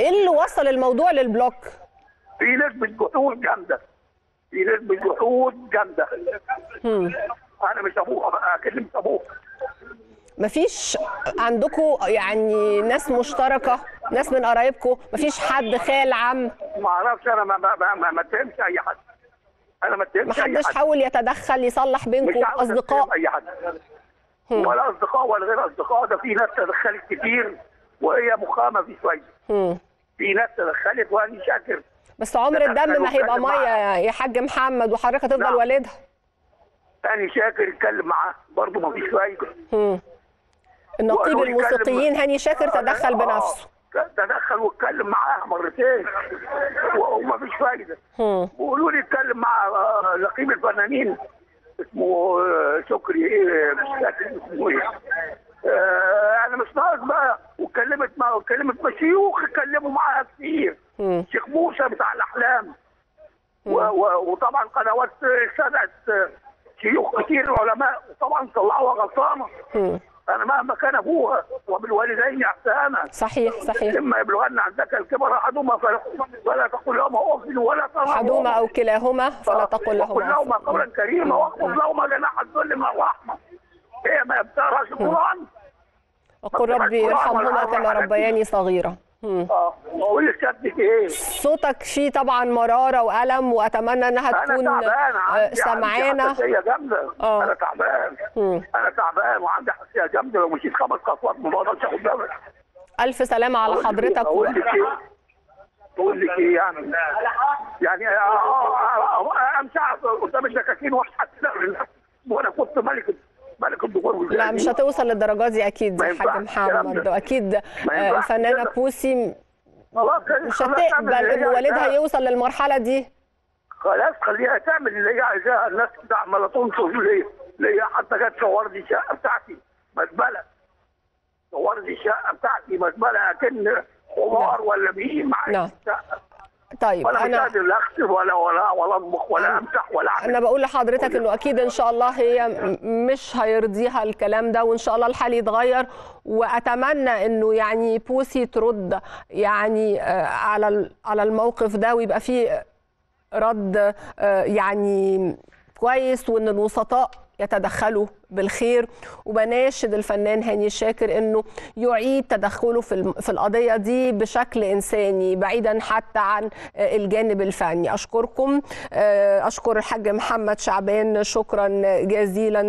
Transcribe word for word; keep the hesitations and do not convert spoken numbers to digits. ايه اللي وصل الموضوع للبلوك؟ في ناس بتجحود جامده، في ناس بتجحود جامده. انا مش ابوها بقى، اكلم ابوها. مفيش عندكم يعني ناس مشتركه، ناس من قرايبكم، مفيش حد خال عم؟ ما اعرفش انا، ما ما ما اتهمش اي حد، انا ما اتهمش اي حد. محدش حاول يتدخل يصلح بينكم اصدقاء؟ مش اي حد، ولا اصدقاء ولا غير اصدقاء. ده في ناس تدخلت كتير وهي مخامه في شويه. في ناس تدخلت وهاني شاكر. بس عمر الدم ما هيبقى ميه يا حاج محمد، وحضرتك هتفضل نعم. والدها. هاني شاكر اتكلم معاه برضه ما فيش فايده. النقيب الموسيقيين هاني شاكر تدخل بنفسه. تدخل واتكلم معاه مرتين وما فيش فايده. وقولوا لي اتكلم مع نقيب الفنانين اسمه شكري ايه، مش فاكر اسمه ايه. آه انا مش ناقص بقى. واتكلمت مع واتكلمت مشيوخ اتكلموا معاها كتير. شيخ موسى بتاع الاحلام. و... و... وطبعا قنوات سبعت شيوخ كتير علماء، وطبعا طلعوها غلطانه. انا مهما كان ابوها وبالوالدين احسانا. صحيح صحيح. اما يبلغن عندك الكبر احدهما فلا تقل لهما اف ولا تنهرهما. احدهما او كلاهما فلا تقل لهما. وقل لهما قولا كريما واخفض لهما جناح الذل من الرحمه. هي ما بتقراش القران. اقول ربي يرحمهما كما ربياني صغيره. اه واقول لك ايه؟ صوتك فيه طبعا مراره وألم، واتمنى انها تكون سمعانا. انا تعبان، عندي حساسيه جامده. انا تعبان، انا تعبان وعندي حساسيه جامده، لو مشيت خمس خطوات ما بقدرش اخد بالي. الف سلامه على حضرتك. اقول لك ايه؟ اقول لك ايه يعني؟ يعني امشي قدام الدكاكين واحد وانا كنت ملك ملك الدكور. لا مش هتوصل للدرجه دي اكيد يا حاج محمد، واكيد الفنانه بوسي مش هتقبل ان والدها يوصل للمرحله دي. خلاص خليها تعمل اللي هي عايزاها، الناس كده عماله تنصر ليا ليا حتى جت صورت لي الشقه بتاعتي مزبله، صورت لي الشقه بتاعتي مزبله اكن حمار ولا مين معايا الشقه. طيب ولا انا لا اغسل ولا ولا ولا اطبخ ولا امسح ولا اعمل. انا بقول لحضرتك انه اكيد ان شاء الله هي مش هيرضيها الكلام ده، وان شاء الله الحال يتغير. واتمنى انه يعني بوسي ترد يعني على على الموقف ده، ويبقى فيه رد يعني كويس، وان الوسطاء يتدخلوا بالخير. وبناشد الفنان هاني شاكر انه يعيد تدخله في في القضيه دي بشكل انساني، بعيدا حتى عن الجانب الفني. اشكركم، اشكر الحاج محمد شعبان شكرا جزيلا.